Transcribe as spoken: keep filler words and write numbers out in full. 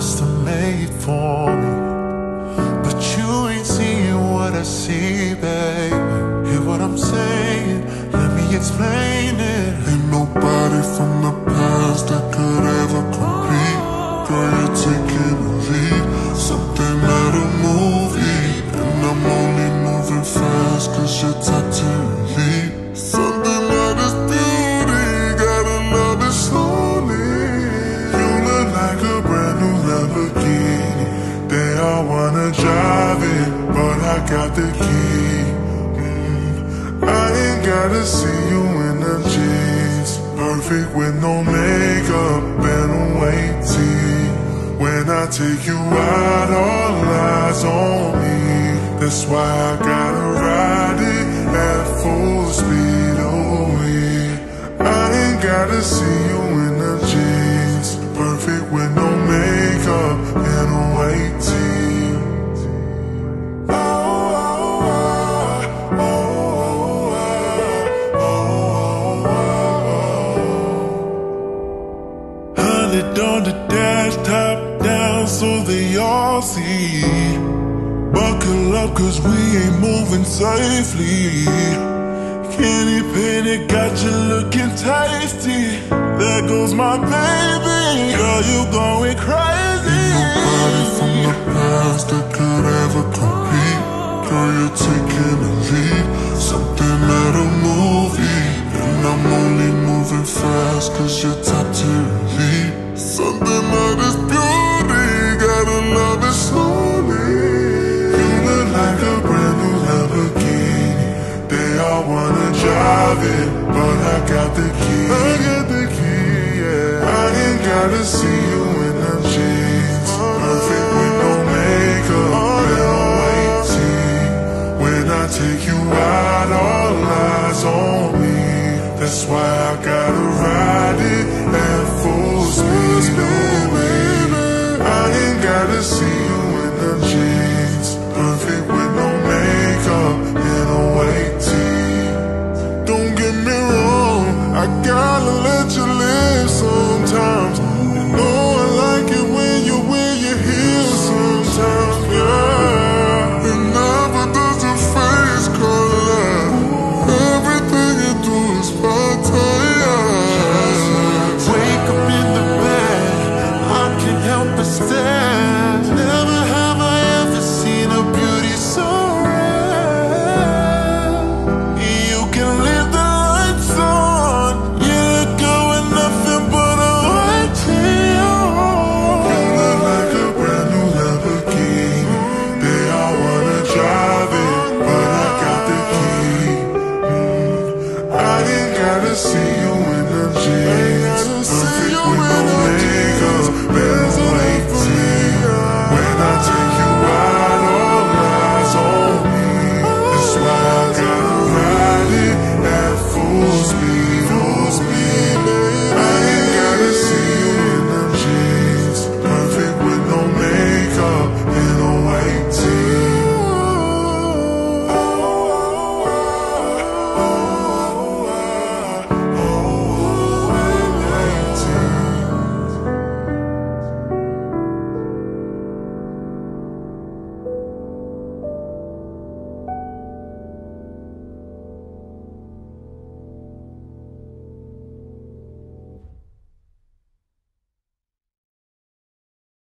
custom made for me, but you ain't seeing what I see, baby. Hear what I'm saying? Let me explain it. Ain't nobody from the past that could ever compete. Girl, you're taking a lead, something out of movie, and I'm only moving fast 'cause you're tied to your lead. Something out of beauty, got another slowly. You look like a brand new Lamborghini. They all wanna drive it, but I got the key. Mm, I ain't gotta see you in the jeans, perfect with no makeup and a white tee. When I take you out, all eyes on me. That's why I gotta ride it at full speed, oh yeah. I ain't gotta see you in the jeans, perfect with no makeup and a white tee. Oh, oh, oh, oh, oh, oh, oh, oh. Hundred on the dash, top down so they all see. Buckle up 'cause we ain't moving safely. Candy painted got you looking tasty. There goes my baby, girl, you going crazy. Ain't nobody from the past that could ever compete. Girl, you're taking a lead, something out of movie, and I'm only moving fast 'cause you're tied to your lead. Something out of beauty, love is slowly. You look like a brand new Lamborghini. They all wanna drive it, but I got the key. I got the key, yeah. I ain't gotta see